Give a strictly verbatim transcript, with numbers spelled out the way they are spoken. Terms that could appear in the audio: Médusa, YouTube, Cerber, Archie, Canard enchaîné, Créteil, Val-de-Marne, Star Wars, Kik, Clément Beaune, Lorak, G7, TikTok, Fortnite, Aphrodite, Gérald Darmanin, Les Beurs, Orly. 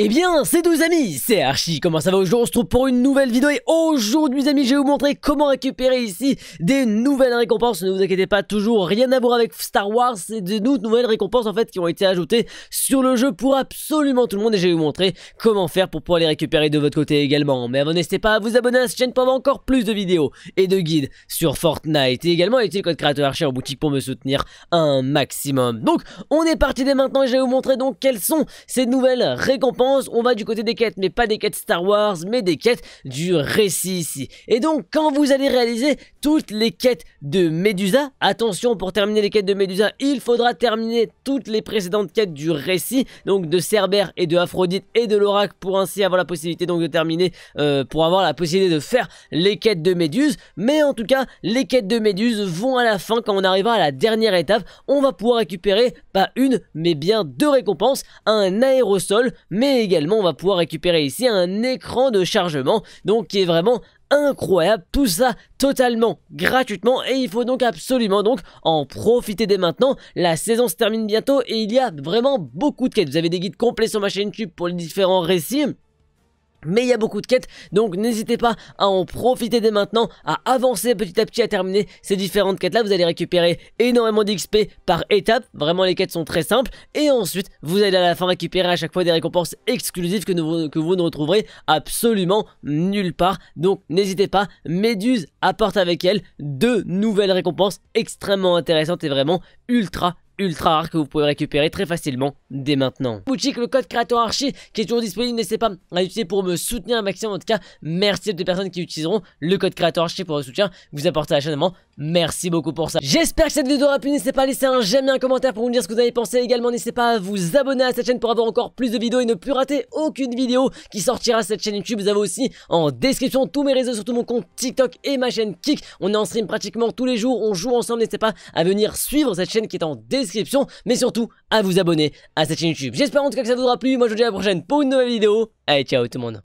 Eh bien, c'est tous amis, c'est Archie, comment ça va aujourd'hui? On se trouve pour une nouvelle vidéo et aujourd'hui les amis, je vais vous montrer comment récupérer ici des nouvelles récompenses. Ne vous inquiétez pas, toujours rien à voir avec Star Wars, c'est des nouvelles récompenses en fait qui ont été ajoutées sur le jeu pour absolument tout le monde et je vais vous montrer comment faire pour pouvoir les récupérer de votre côté également. Mais avant, n'hésitez pas à vous abonner à cette chaîne pour avoir encore plus de vidéos et de guides sur Fortnite et également utiliser le code créateur Archie en boutique pour me soutenir un maximum. Donc, on est parti dès maintenant et je vais vous montrer donc quelles sont ces nouvelles récompenses. On va du côté des quêtes, mais pas des quêtes Star Wars, mais des quêtes du récit ici. Et donc, quand vous allez réaliser toutes les quêtes de Médusa, attention, pour terminer les quêtes de Médusa, il faudra terminer toutes les précédentes quêtes du récit, donc de Cerber et de Aphrodite et de Lorak, pour ainsi avoir la possibilité donc de terminer, euh, pour avoir la possibilité de faire les quêtes de Méduse. Mais en tout cas, les quêtes de Méduse vont à la fin, quand on arrivera à la dernière étape, on va pouvoir récupérer pas une, mais bien deux récompenses, un aérosol, mais également on va pouvoir récupérer ici un écran de chargement, donc qui est vraiment incroyable, tout ça totalement gratuitement et il faut donc absolument donc en profiter dès maintenant. La saison se termine bientôt et il y a vraiment beaucoup de quêtes. Vous avez des guides complets sur ma chaîne YouTube pour les différents récits, mais il y a beaucoup de quêtes, donc n'hésitez pas à en profiter dès maintenant, à avancer petit à petit, à terminer ces différentes quêtes là. Vous allez récupérer énormément d'X P par étape, vraiment les quêtes sont très simples. Et ensuite vous allez à la fin récupérer à chaque fois des récompenses exclusives que, nous, que vous ne retrouverez absolument nulle part. Donc n'hésitez pas, Méduse apporte avec elle deux nouvelles récompenses extrêmement intéressantes et vraiment ultra ultra rare que vous pouvez récupérer très facilement dès maintenant. Boutique, le code créateur Archie qui est toujours disponible, n'hésitez pas à l'utiliser pour me soutenir un maximum. En tout cas, merci à toutes les personnes qui utiliseront le code créateur Archie pour le soutien vous apportez à la chaîne. Merci beaucoup pour ça. J'espère que cette vidéo aura plu. N'hésitez pas à laisser un j'aime et un commentaire pour me dire ce que vous avez pensé. Également, n'hésitez pas à vous abonner à cette chaîne pour avoir encore plus de vidéos et ne plus rater aucune vidéo qui sortira sur cette chaîne YouTube. Vous avez aussi en description tous mes réseaux, surtout mon compte TikTok et ma chaîne Kik. On est en stream pratiquement tous les jours, on joue ensemble. N'hésitez pas à venir suivre cette chaîne qui est en description. description, mais surtout à vous abonner à cette chaîne YouTube. J'espère en tout cas que ça vous aura plu. Moi je vous dis à la prochaine pour une nouvelle vidéo. Allez, ciao tout le monde.